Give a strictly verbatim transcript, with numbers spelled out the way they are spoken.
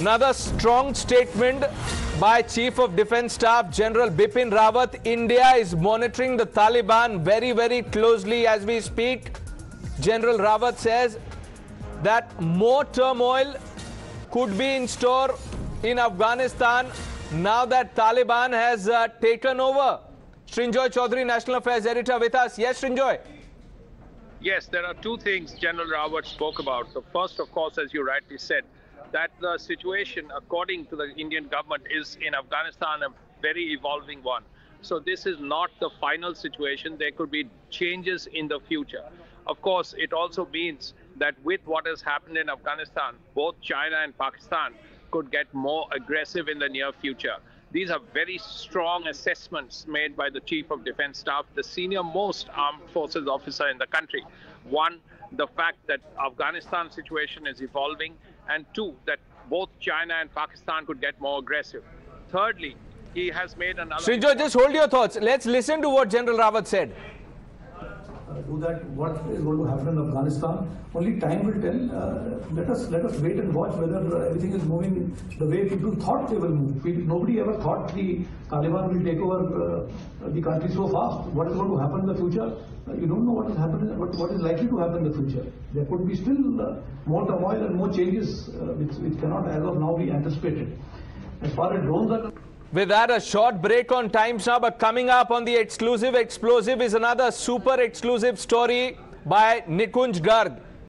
Another strong statement by Chief of Defence Staff General Bipin Rawat. India is monitoring the Taliban very, very closely as we speak. General Rawat says that more turmoil could be in store in Afghanistan now that Taliban has uh, taken over. Srinjoy Chaudhury, National Affairs Editor, with us. Yes, Srinjoy. Yes, there are two things General Rawat spoke about. So first, of course, as you rightly said, that the situation, according to the Indian government, is in Afghanistan a very evolving one. So this is not the final situation. There could be changes in the future. Of course, it also means that with what has happened in Afghanistan, both China and Pakistan could get more aggressive in the near future. These are very strong assessments made by the Chief of Defence Staff, the senior most armed forces officer in the country. One, the fact that Afghanistan situation is evolving, and two, that both China and Pakistan could get more aggressive. Thirdly, he has made another... Srinjoy, just hold your thoughts. Let's listen to what General Rawat said. Do that, what is going to happen in Afghanistan, only time will tell. Uh, let us let us wait and watch whether uh, everything is moving the way people thought they will move. People, nobody ever thought the Taliban will take over uh, the country so fast. What is going to happen in the future? Uh, you don't know what is happening, what, what is likely to happen in the future. There could be still uh, more turmoil and more changes uh, which, which cannot as of now be anticipated. As far as drones are... With that, a short break on Times Now, but coming up on the exclusive explosive is another super exclusive story by Nikunj Garg.